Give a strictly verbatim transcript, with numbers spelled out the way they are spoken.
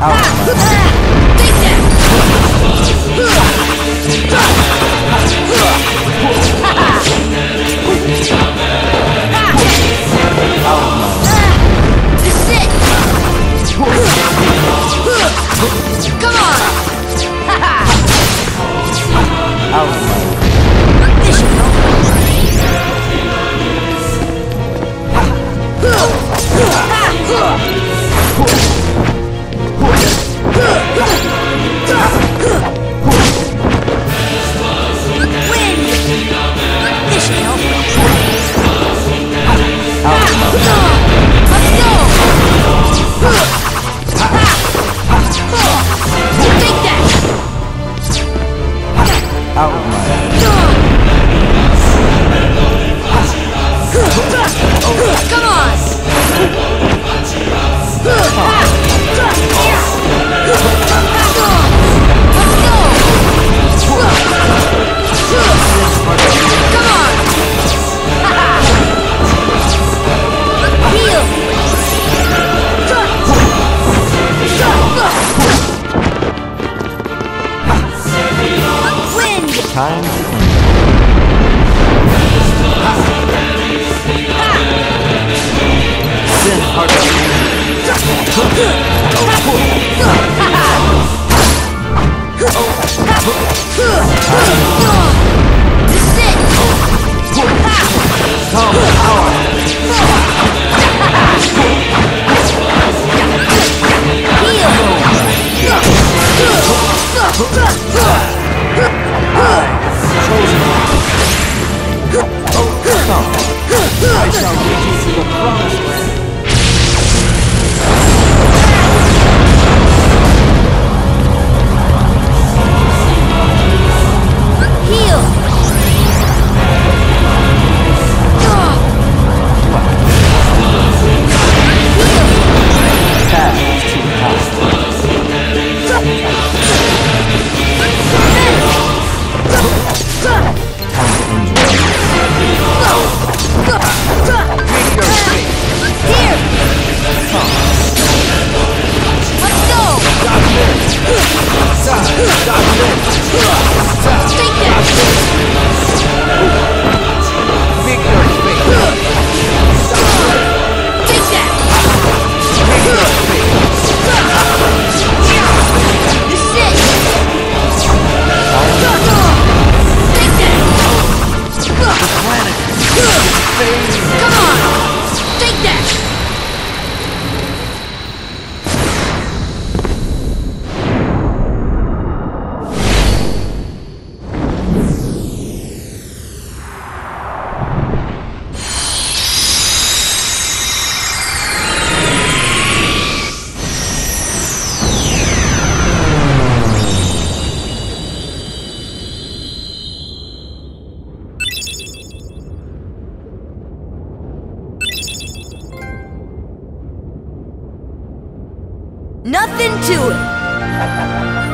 out of my mind. Come on! Out of my mind. Time to end. Sin heart. I shall lead you to the promised land. Heal. Nothing to it!